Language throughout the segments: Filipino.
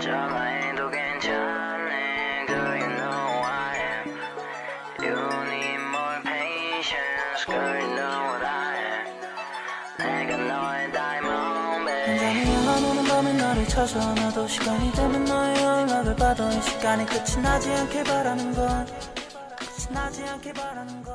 Jamaican nigga, you know I am. You need more patience, girl, you know what I am. 내가 너의 diamond, baby. 당장 흘러오는 밤에 너를 찾아 나도 시간이 되면 너의 연락을 받아 이 시간이 끝이 나지 않게 바라는 건 끝이 나지 않게 바라는 건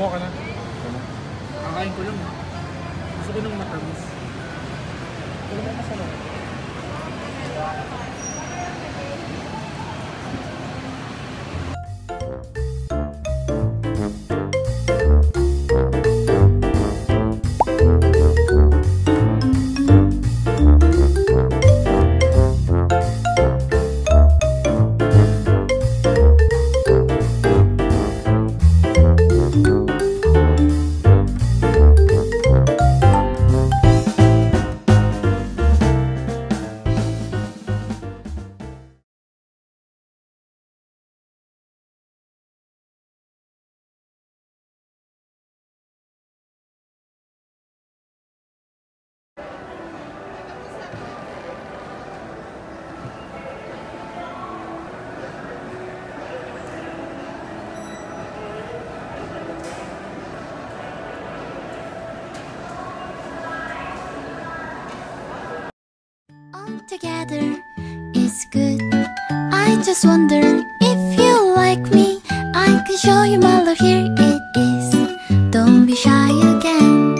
Kumuha ka na. Kakain ko lang. Gusto ko nang matamis. Wala na masarap. Together is good. I just wonder if you like me. I can show you my love, here it is. Don't be shy again.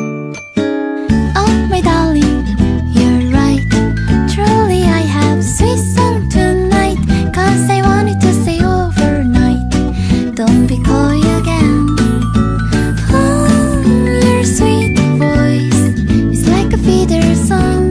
Oh my darling, you're right. Truly I have sweet song tonight, 'cause I wanted to stay overnight. Don't be coy again. Oh, your sweet voice is like a feather song.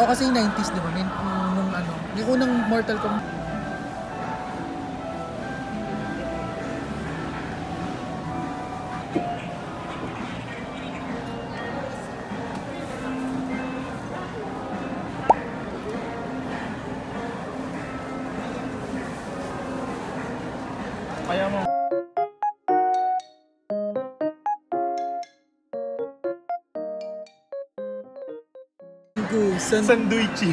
Oo, kasi 90s diba? Nung ano, yung unang Mortal Kombat. Kaya mo. Sanduichi.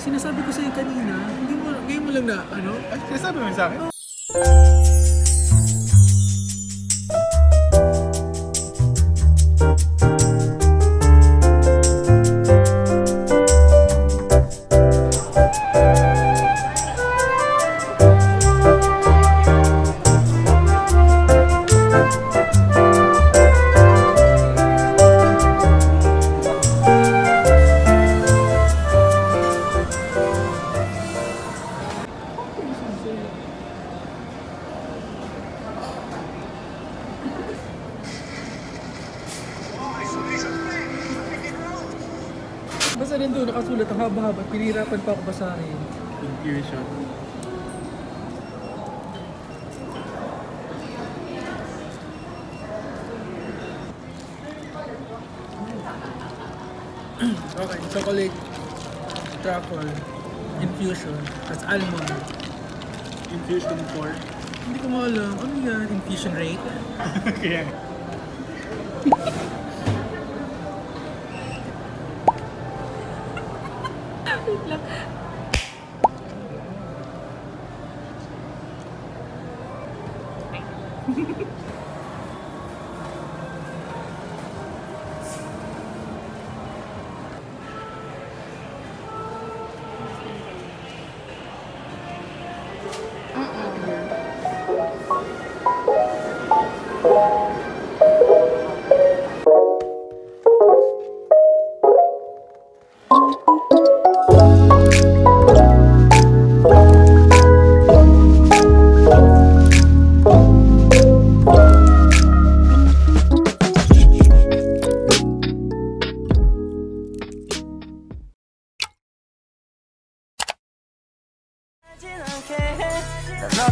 Sinasabi ko sa'yo kanina, hindi mo, ngayon mo lang na, ano? Ay, sinasabi mo sa akin? Basta rin doon, nakasulat ang haba-haba at pinirapan pa ako basahin. Intuition. Okay, chocolate, truffle, infusion, that's almond. Infusion 4? Hindi ko maalam. Ano yan? Infusion rate? Kaya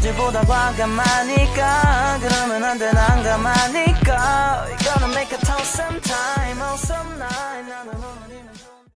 너지보다 과감하니까 그러면 안 돼 난 가만히 있어. We're gonna make a toast sometime on some night.